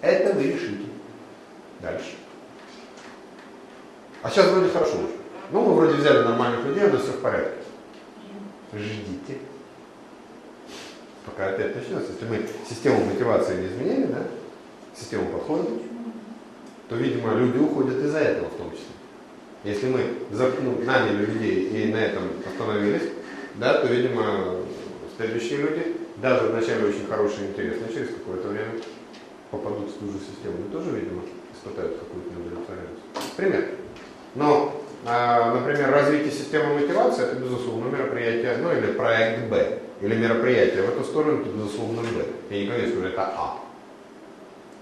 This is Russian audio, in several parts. Это вы решите. Дальше. А сейчас вроде хорошо уже. Ну, мы вроде взяли нормальных людей, у нас все в порядке. Ждите. Пока опять начнется. Если мы систему мотивации не изменили, да, систему подхода, то, видимо, люди уходят из-за этого в том числе. Если мы наняли людей и на этом остановились, да, то, видимо, следующие люди, даже вначале очень хорошие и интересные, через какое-то время попадут в ту же систему. И тоже, видимо, испытают какую-то неудовлетворенность. Пример. Но, например, развитие системы мотивации – это, безусловно, мероприятие, ну или проект «Б», или мероприятие в эту сторону – это, безусловно, «Б». Я никогда не скажу, это «А».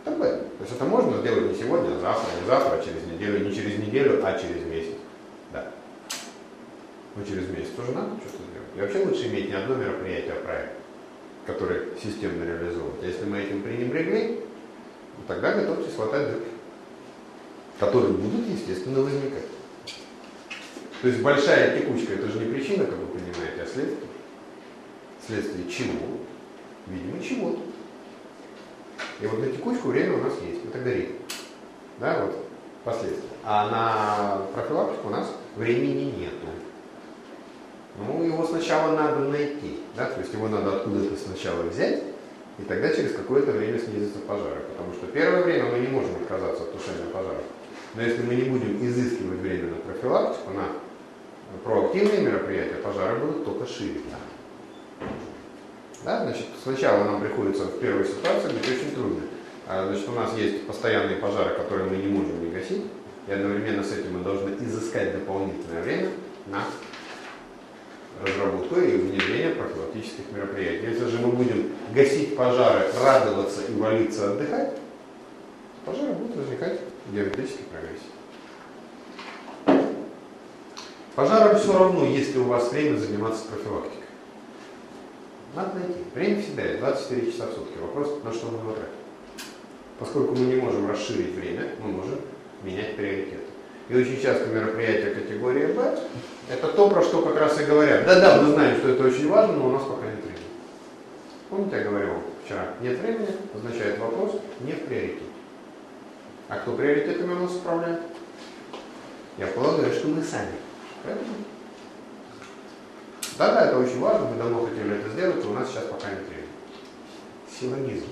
Это «Б». То есть это можно сделать не сегодня, а завтра, не завтра, а через неделю, не через неделю, а через месяц. Да. Но через месяц тоже надо что-то сделать. И вообще лучше иметь не одно мероприятие, а проект, который системно реализовывать. А если мы этим пренебрегли, тогда готовьтесь хватать дырки, которые будут, естественно, возникать. То есть большая текучка – это же не причина, как вы понимаете, а следствие. Следствие чего? Видимо, чего-то. И вот на текучку время у нас есть, мы тогда ритм. Да, вот последствия. А на профилактику у нас времени нету. Ну, его сначала надо найти, да, то есть его надо откуда-то сначала взять, и тогда через какое-то время снизятся пожары. Потому что первое время мы не можем отказаться от тушения пожаров. Но если мы не будем изыскивать время на профилактику, на проактивные мероприятия, пожары будут только шире. Да, значит, сначала нам приходится в первой ситуации быть очень трудно. Значит, у нас есть постоянные пожары, которые мы не можем не гасить, и одновременно с этим мы должны изыскать дополнительное время на разработку и внедрение профилактических мероприятий. Если же мы будем гасить пожары, радоваться и валиться отдыхать, то пожары будут возникать в геометрической прогрессии. Пожарам все равно, если у вас время заниматься профилактикой. Надо найти. Время всегда есть 24 часа в сутки. Вопрос, на что мы его тратим. Поскольку мы не можем расширить время, мы можем менять приоритеты. И очень часто мероприятия категории «Б» – это то, про что как раз и говорят. Да-да, мы знаем, что это очень важно, но у нас пока нет времени. Помните, я говорил вчера, нет времени означает вопрос не в приоритете. А кто приоритетами у нас управляет? Я полагаю, что мы сами. Поэтому. Да-да, это очень важно, мы давно хотели это сделать, но у нас сейчас пока нет времени. Силонизм.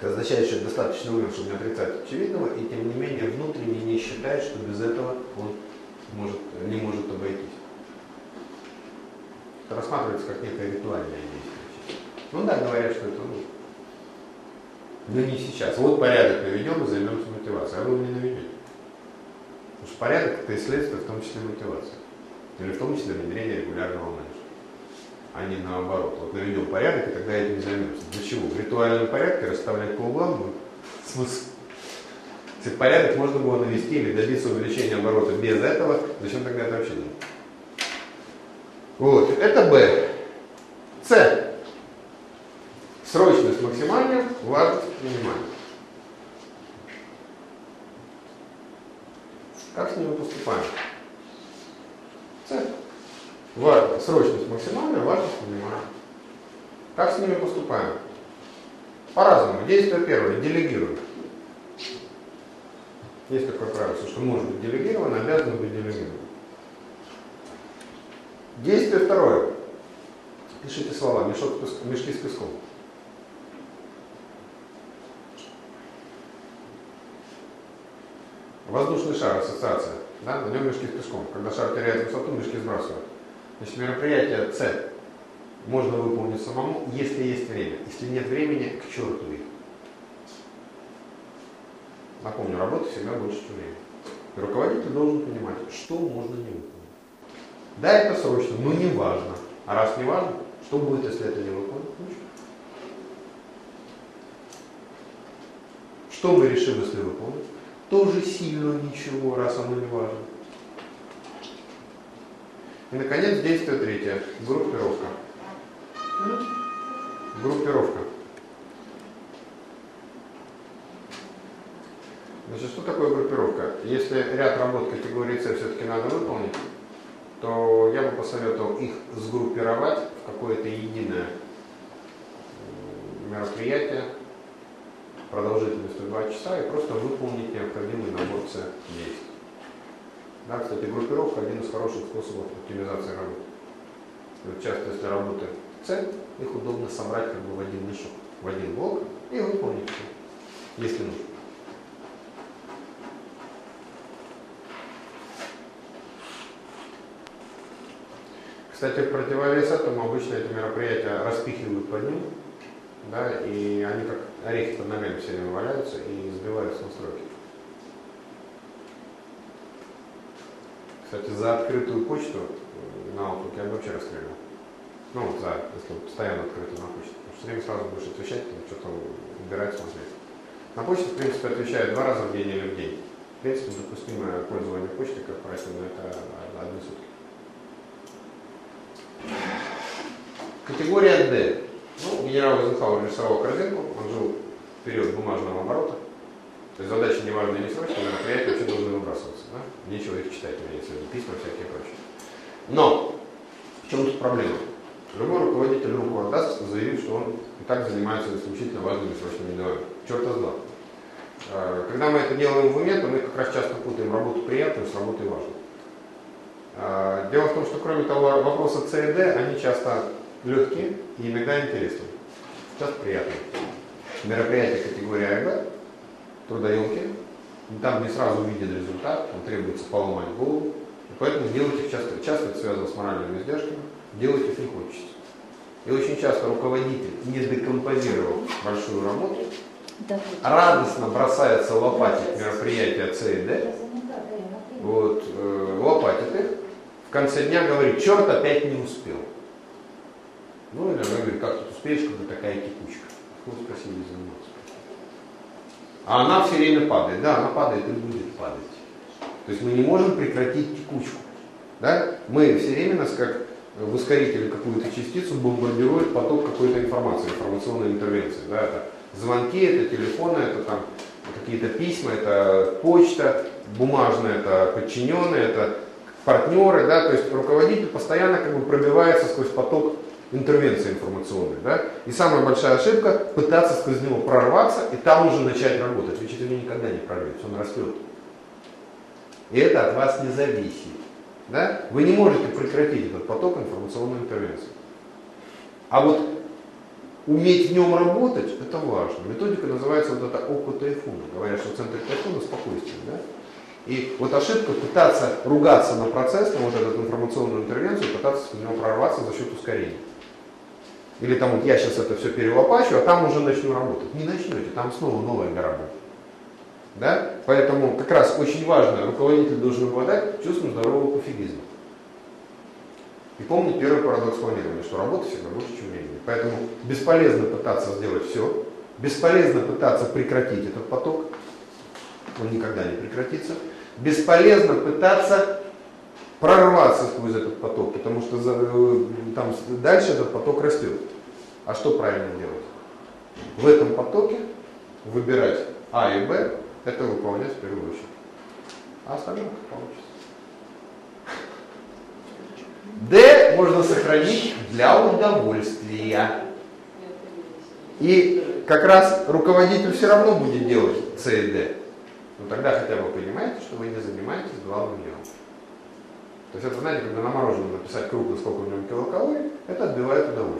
Это означает, что я достаточно умен, чтобы не отрицать очевидного, и тем не менее внутренне не считает, что без этого он не может обойтись. Это рассматривается как некое ритуальное действие. Ну да, говорят, что это нужно. Но не сейчас. Вот порядок наведем и займемся мотивацией, а вы его не наведете. Потому что порядок – это и следствие, в том числе мотивации. Или в том числе внедрение регулярного менеджера. А не наоборот. Вот наведем порядок, и тогда этим займемся. Для чего? В ритуальном порядке расставлять по углам будет смысл. Если порядок можно было навести или добиться увеличения оборота без этого, зачем тогда это вообще делать? Вот. Это Б. С. Срочность максимальная, важность минимальная. Как с ними поступаем? С. Срочность максимальная, важность минимальная. Как с ними поступаем? По-разному. Действие первое. Делегируем. Есть такое правило, что может быть делегировано, обязано быть делегировано. Действие второе. Пишите слова. Мешки с песком. Воздушный шар, ассоциация. Да? На нем мешки с песком. Когда шар теряет высоту, мешки сбрасывают. Значит, мероприятие С можно выполнить самому, если есть время. Если нет времени, к черту их. Напомню, работа всегда больше, чем время. И руководитель должен понимать, что можно не выполнить. Да, это срочно, но не важно. А раз не важно, что будет, если это не выполнить? Ничего. Что мы решим, если выполнить? Тоже сильно ничего, раз оно не важно. И, наконец, действие третье. Группировка. Группировка. Значит, что такое группировка? Если ряд работ категории С все-таки надо выполнить, то я бы посоветовал их сгруппировать в какое-то единое мероприятия продолжительностью 2 часа и просто выполнить необходимый набор действий. Да, кстати, группировка — один из хороших способов оптимизации работы. Вот часто, если работы цель, их удобно собрать как бы в один мешок, в один блок и выполнить все, если нужно. Кстати, в противовес этому обычно эти мероприятия распихивают по ним, да, и они как орехи под ногами все время валяются и сбивают с настройки. Кстати, за открытую почту на Outlook я бы вообще расстрелял. Ну вот за, если постоянно открытую на почту, потому что время сразу будешь отвечать, что-то убирать, смотреть. На почту, в принципе, отвечают 2 раза в день или в день. В принципе, допустимое пользование почты, как правило, это 1 сутки. Категория D. Ну, генерал Эйзенхауэр рисовал корзинку, он жил в период бумажного оборота. То есть задачи неважные и несрочные, мероприятия вообще должны выбрасываться. Да? Нечего их читать, если письма всякие прочее. Но в чем тут проблема? Любой руководитель руку отдаст, заявив, что он и так занимается исключительно важными и срочными делами. Черт из два. Когда мы это делаем в уме, то мы как раз часто путаем работу приятную с работой важной. Дело в том, что кроме того, вопросы C и D, они часто легкие и иногда интересные, часто приятные. Мероприятия категории А и Б трудоемкие, там не сразу виден результат, там требуется поломать голову, и поэтому делать их часто это связано с моральными издержками, делать их не хочется. И очень часто руководитель, не декомпозировав большую работу, радостно бросается лопатить мероприятия С и Д, вот, лопатит их, в конце дня говорит: черт, опять не успел. Ну, или она говорит: как тут успеешь, когда такая текучка? Ну, спросили, не заниматься. А она все время падает. Да, она падает и будет падать. То есть мы не можем прекратить текучку. Да? Мы все время нас, как в ускорителе какую-то частицу, бомбардирует поток какой-то информации, информационной интервенции. Да? Это звонки, это телефоны, это там какие-то письма, это почта бумажная, это подчиненные, это партнеры. Да? То есть руководитель постоянно как бы пробивается сквозь поток интервенция информационная, да? И самая большая ошибка — пытаться сквозь него прорваться и там уже начать работать. Ведь это никогда не прорвется, он растет. И это от вас не зависит. Да? Вы не можете прекратить этот поток информационной интервенции. А вот уметь в нем работать — это важно. Методика называется вот это око тайфуна. Говорят, что центр тайфуна — спокойствие. Да? И вот ошибка — пытаться ругаться на процесс, на вот эту информационную интервенцию, пытаться в него прорваться за счет ускорения. Или там вот я сейчас это все перелопачу, а там уже начну работать. Не начнете, там снова новая гора будет. Да? Поэтому как раз очень важно, руководитель должен обладать чувством здорового пофигизма. И помнить первый парадокс планирования, что работа всегда больше, чем времени. Поэтому бесполезно пытаться сделать все, бесполезно пытаться прекратить этот поток, он никогда не прекратится. Бесполезно пытаться прорваться сквозь этот поток, потому что там дальше этот поток растет. А что правильно делать? В этом потоке выбирать А и Б, это выполнять в первую очередь. А остальное как получится. Д можно сохранить для удовольствия. И как раз руководитель все равно будет делать С и Д. Но тогда хотя бы понимаете, что вы не занимаетесь главным делом. То есть это, знаете, когда на мороженом написать круглый, сколько в нем килокалорий, это отбивает удовольствие.